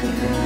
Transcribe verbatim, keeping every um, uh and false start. Gracias.